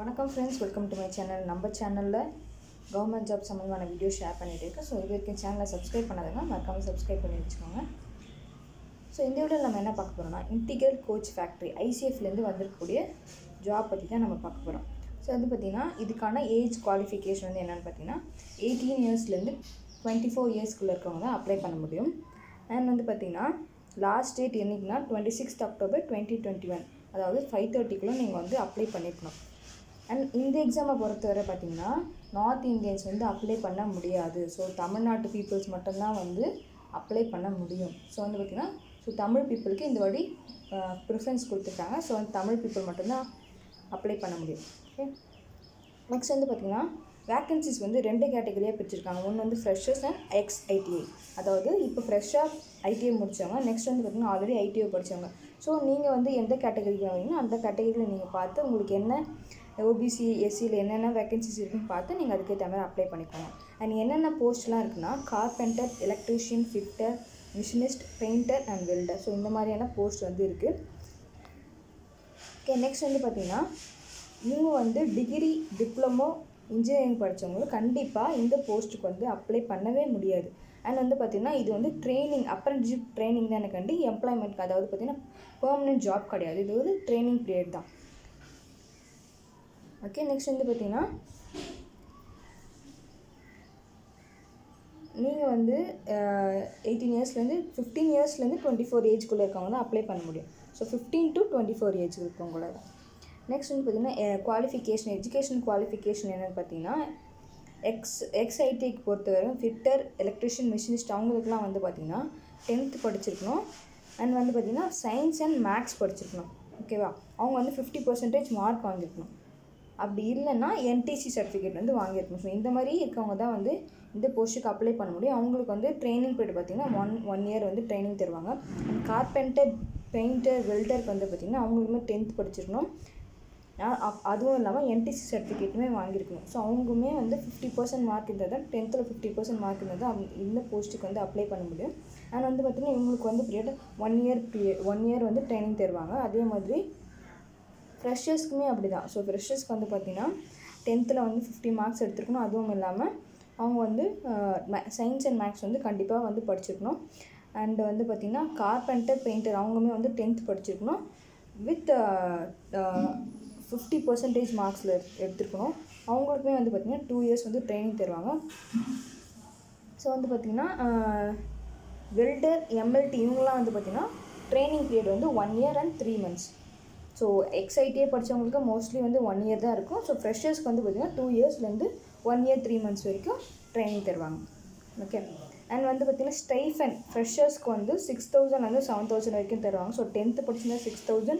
வணக்கம் friends, welcome to my channel. நம்ம சேனலில் கவர்மெண்ட் ஜாப் சம்மந்தமான வீடியோ ஷேர் பண்ணிகிட்டு இருக்கேன். ஸோ இது வரைக்கும் சேனலை சப்ஸ்கிரைப் பண்ணாதீங்க, மறக்காமல் சப்ஸ்கிரைப் பண்ணி வச்சுக்கோங்க. ஸோ இந்த வீடியோவில் நம்ம என்ன பார்க்க போகிறோம்னா, இன்டிகல் கோச் ஃபேக்ட்ரி ஐசிஎஃப்லேருந்து வந்திருக்கக்கூடிய ஜாப் பற்றி தான் நம்ம பார்க்க போகிறோம். ஸோ வந்து பார்த்திங்கன்னா இதுக்கான ஏஜ் குவாலிஃபிகேஷன் வந்து என்னென்னு பார்த்திங்கன்னா 18 இயர்ஸ்லேருந்து 24 இயர்ஸ்க்குள்ளே இருக்கவங்க தான் அப்ளை பண்ண முடியும். அண்ட் வந்து பார்த்திங்கன்னா லாஸ்ட் டேட் என்றைக்குன்னா 26 அக்டோபர் 2021, அதாவது 5:30க்குள்ளே நீங்கள் வந்து அப்ளை பண்ணியிருக்கணும். அண்ட் இந்த எக்ஸாமை பொறுத்தவரை பார்த்திங்கன்னா நார்த் இந்தியன்ஸ் வந்து அப்ளை பண்ண முடியாது. ஸோ தமிழ்நாட்டு பீப்புள்ஸ் மட்டும்தான் வந்து அப்ளை பண்ண முடியும். ஸோ வந்து பார்த்திங்கன்னா தமிழ் பீப்புளுக்கு இந்த வாட்டி ப்ரிஃபரன்ஸ் கொடுத்துருக்காங்க. ஸோ வந்து தமிழ் பீப்புள் மட்டும்தான் அப்ளை பண்ண முடியும். ஓகே, நெக்ஸ்ட் வந்து பார்த்திங்கன்னா வேக்கன்சிஸ் வந்து 2 கேட்டகரியாக பிரிச்சிருக்காங்க. ஒன்று வந்து ஃப்ரெஷர்ஸ் அண்ட் எக்ஸ் ஐடிஐ, அதாவது இப்போ ஃப்ரெஷ்ஷாக ஐடிஐ முடித்தவங்க, நெக்ஸ்ட் வந்து பார்த்திங்கன்னா ஆல்ரெடி ஐடிஐ படித்தவங்க. ஸோ நீங்கள் வந்து எந்த கேட்டகரிக்கு வாங்கினீங்கன்னா அந்த கேட்டகரியில் நீங்கள் பார்த்து உங்களுக்கு என்ன ஓபிசி எஸ்சியில் என்னென்ன வேக்கன்சிஸ் இருக்குன்னு பார்த்து நீங்கள் அதுக்கேற்ற மாதிரி அப்ளை பண்ணிக்கோங்க. அண்ட் என்னென்ன போஸ்ட்லாம் இருக்குன்னா carpenter, electrician, fitter, machinist, painter and welder. So இந்த மாதிரியான போஸ்ட் வந்து இருக்குது. ஓகே, நெக்ஸ்ட் வந்து பார்த்திங்கன்னா இவங்க வந்து டிகிரி, டிப்ளமோ, இன்ஜினியரிங் படித்தவங்களும் கண்டிப்பாக இந்த போஸ்ட்டுக்கு வந்து அப்ளை பண்ணவே முடியாது. அண்ட் வந்து பார்த்திங்கன்னா இது வந்து ட்ரைனிங், அப்ரண்டிஷிப் ட்ரைனிங் தான் எனக்கு எம்ப்ளாய்மெண்ட்க்கு, அதாவது பார்த்திங்கன்னா பெர்மனெண்ட் ஜாப் கிடையாது. இது வந்து ட்ரைனிங் பீரியட் தான். ஓகே, நெக்ஸ்ட் வந்து பார்த்திங்கன்னா நீங்கள் வந்து 15 இயர்ஸ்லேருந்து 24 ஏஜ்க்குள்ளே இருக்கவங்க தான் அப்ளை பண்ண முடியும். ஸோ 15 to 24 ஏஜ் இருக்கவங்கள தான். நெக்ஸ்ட் வந்து பார்த்திங்கன்னா குவாலிஃபிகேஷன், எஜுகேஷன் குவாலிஃபிகேஷன் என்னென்னு பார்த்திங்கன்னா எக்ஸ்ஐடிக்கு பொறுத்தவரை ஃபிட்டர், எலக்ட்ரிஷியன், மிஷினிஸ்ட் அவங்களுக்குலாம் வந்து பார்த்திங்கன்னா 10th படிச்சிருக்கணும். அண்ட் வந்து பார்த்திங்கன்னா சயின்ஸ் அண்ட் மேக்ஸ் படிச்சிருக்கணும். ஓகேவா, அவங்க வந்து 50% மார்க் வாங்கியிருக்கணும். அப்படி இல்லைன்னா NTC சர்டிஃபிகேட் வந்து வாங்கியிருக்கணும். ஸோ இந்த மாதிரி இருக்கவங்க தான் வந்து இந்த போஸ்ட்டுக்கு அப்ளை பண்ண முடியும். அவங்களுக்கு வந்து ட்ரைனிங் பீரியட் பார்த்திங்கன்னா ஒன் இயர் வந்து ட்ரைனிங் தருவாங்க. கார்பெண்டர், பெயிண்டர், வெல்டருக்கு வந்து பார்த்திங்கன்னா அவங்களுமே 10th படிச்சிருக்கணும். அதுவும் இல்லாமல் NTC சர்டிஃபிகேட்டுமே வாங்கியிருக்கணும். ஸோ அவங்களுமே வந்து 50% மார்க் இருந்தால் தான், 10th 50% மார்க் இருந்தால் தான் இந்த போஸ்ட்டுக்கு வந்து அப்ளை பண்ண முடியும். ஆனால் வந்து பார்த்திங்கன்னா இவங்களுக்கு வந்து பீரியட் ஒன் இயர் வந்து ட்ரைனிங் தருவாங்க. அதே மாதிரி ஃப்ரெஷர்ஸ்க்குமே அப்படி தான். ஸோ ஃப்ரெஷர்ஸ்க்கு வந்து பார்த்திங்கன்னா 10th வந்து 50 மார்க்ஸ் எடுத்துருக்கணும். அதுவும் இல்லாமல் அவங்க வந்து சயின்ஸ் அண்ட் மேக்ஸ் வந்து கண்டிப்பாக வந்து படிச்சிருக்கணும். அண்டு வந்து பார்த்திங்கன்னா கார்பெண்டர், பெயிண்டர் அவங்களுமே வந்து 10th படிச்சிருக்கணும் வித் 50% மார்க்ஸில் எடுத்துருக்கணும். அவங்களுக்குமே வந்து பார்த்திங்கன்னா 2 இயர்ஸ் வந்து ட்ரைனிங் தருவாங்க. ஸோ வந்து பார்த்திங்கன்னா வெல்டர், MLT இவங்களாம் வந்து பார்த்திங்கன்னா ட்ரைனிங் பீரியட் வந்து 1 year and 3 months. ஸோ எக்ஸ்ஐடியை படித்தவங்களுக்கு மோஸ்ட்லி வந்து 1 இயர் தான் இருக்கும். ஸோ ஃப்ரெஷர்ஸ்க்கு வந்து பார்த்திங்கன்னா 2 இயர்ஸ்லேருந்து 1 year 3 months வரைக்கும் ட்ரைனிங் தருவாங்க. ஓகே, அண்ட் வந்து பார்த்திங்கன்னா ஸ்டைஃபன் ஃப்ரெஷர்ஸ்க்கு வந்து 6,000 to 7,000 வரைக்கும் தருவாங்க. ஸோ 10th படிச்சிருந்தால் 6,000,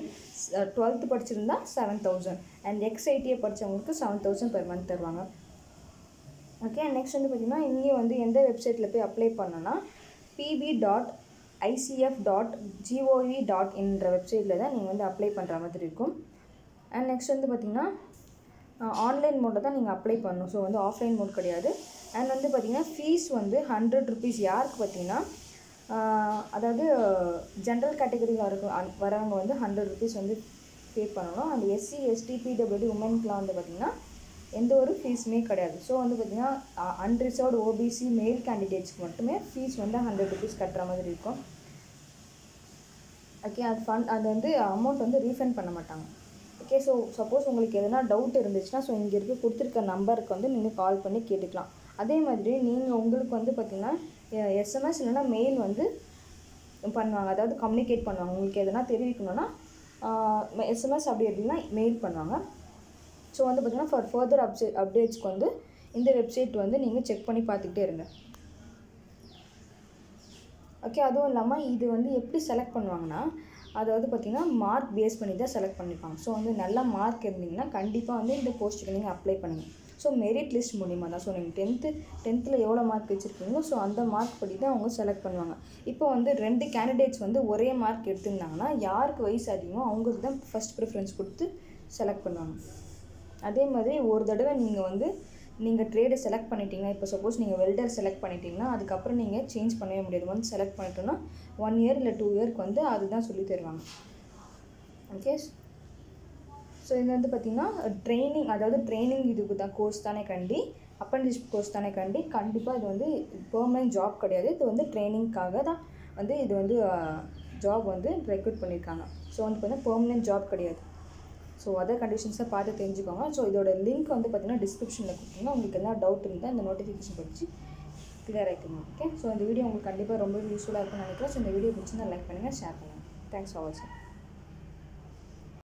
12th படிச்சிருந்தா 7,000, அண்ட் எக்ஸ்ஐடியை படித்தவங்களுக்கு 7,000 பெர் மந்த் தருவாங்க. ஓகே, நெக்ஸ்ட் வந்து பார்த்திங்கன்னா இங்கேயும் வந்து எந்த வெப்சைட்டில் போய் அப்ளை பண்ணோன்னா PB.ICF.GOV.INன்ற வெப்சைட்டில் தான் நீங்கள் வந்து அப்ளை பண்ணுற மாதிரி இருக்கும். அண்ட் நெக்ஸ்ட் வந்து பார்த்திங்கன்னா ஆன்லைன் மோடில் தான் நீங்கள் அப்ளை பண்ணணும். ஸோ வந்து ஆஃப்லைன் மோட் கிடையாது. அண்ட் வந்து பார்த்திங்கன்னா ஃபீஸ் வந்து 100 rupees யாருக்கு பார்த்திங்கன்னா, அதாவது ஜென்ரல் கேட்டகரியில் வரவங்க வந்து 100 rupees வந்து பே பண்ணணும். அந்த எஸ்சி, எஸ்டி, PWD உமனுக்குலாம் வந்து பார்த்திங்கன்னா எந்த ஒரு ஃபீஸுமே கிடையாது. ஸோ வந்து பார்த்திங்கன்னா அன்ரிசர்வ்டு OBC மேல் கேண்டிடேட்ஸ்க்கு மட்டுமே ஃபீஸ் வந்து 100 rupees கட்டுற மாதிரி இருக்கும். ஓகே, அது அது வந்து அமௌண்ட் வந்து ரீஃபண்ட் பண்ண மாட்டாங்க. ஓகே, ஸோ சப்போஸ் உங்களுக்கு எதுனா டவுட் இருந்துச்சுன்னா ஸோ இங்கே இருக்க கொடுத்துருக்க நம்பருக்கு வந்து நீங்கள் கால் பண்ணி கேட்டுக்கலாம். அதே மாதிரி நீங்கள் உங்களுக்கு வந்து பார்த்திங்கன்னா SMS இல்லைன்னா மெயில் வந்து பண்ணுவாங்க, அதாவது கம்யூனிகேட் பண்ணுவாங்க. உங்களுக்கு எதுனா தெரிவிக்கணும்னா SMS, அப்படி அப்படின்னா மெயில் பண்ணுவாங்க. ஸோ வந்து பார்த்திங்கன்னா ஃபார் ஃபர்தர் அப்டேட்ஸ்க்கு வந்து இந்த வெப்சைட் வந்து நீங்கள் செக் பண்ணி பார்த்துக்கிட்டே இருங்க. ஓகே, அதுவும் இல்லாமல் இது வந்து எப்படி செலக்ட் பண்ணுவாங்கன்னா, அதாவது பார்த்திங்கன்னா மார்க் பேஸ் பண்ணி தான் செலக்ட் பண்ணிப்பாங்க. ஸோ வந்து நல்ல மார்க் இருந்திங்கன்னா கண்டிப்பாக வந்து இந்த போஸ்ட்டுக்கு நீங்கள் அப்ளை பண்ணுங்கள். ஸோ மெரிட் லிஸ்ட் மூலிமா தான். ஸோ நீங்கள் டென்த்தில் எவ்வளோ மார்க் வச்சுருக்கீங்களோ ஸோ அந்த மார்க் படி தான் அவங்க செலக்ட் பண்ணுவாங்க. இப்போ வந்து 2 candidates வந்து ஒரே மார்க் எடுத்திருந்தாங்கன்னா யாருக்கு வயசு அதிகமோ அவங்களுக்கு தான் ஃபஸ்ட் ப்ரிஃபரன்ஸ் கொடுத்து செலக்ட் பண்ணுவாங்க. அதே மாதிரி ஒரு தடவை நீங்கள் ட்ரேடை செலக்ட் பண்ணிட்டீங்கன்னா, இப்போ சப்போஸ் நீங்கள் வெல்டர் செலக்ட் பண்ணிட்டீங்கன்னா அதுக்கப்புறம் நீங்கள் சேஞ்ச் பண்ணவே முடியாது. ஒன்ஸ் செலக்ட் பண்ணிட்டோன்னா 1 year இல்லை 2 yearக்கு வந்து அதுதான் சொல்லி தருவாங்க. ஓகே, सो इदु पातीना ट्रेनिंग अदावदु ट्रेनिंग इदु दा कोर्स ताने कंडी अप्रेंटिसशिप कोर्स ताने कंडी कंडिप्पा इदु वंदु पर्मनेंट जॉब कडेयादु इदु वंदु ट्रेनिंग कागा दा वंदु इदु वंदु जॉब वंदु रिक्रूट पण्णिरुक्कांगा सो वंदु पातीना पर्मनेंट जॉब कडेयादु सो अदर कंडीशन्स पार्ट तेरिंजुकोंगा सो इदोड लिंक वंदु पातीना डिस्क्रिप्शनல கொடுத்துங்க உங்களுக்கு என்ன डाउट இருந்தா இந்த நோட்டிஃபிகேஷன் படிச்சி क्लियर ஆயிடுங்க ओके सो இந்த வீடியோ உங்களுக்கு கண்டிப்பா ரொம்ப யூஸ்ஃபுல்லா இருக்கும்னு நினைக்கிறேன் सो இந்த வீடியோ பிடிச்சிருந்தா லைக் பண்ணுங்க ஷேர் பண்ணுங்க थैंक्स फॉर वाचिंग।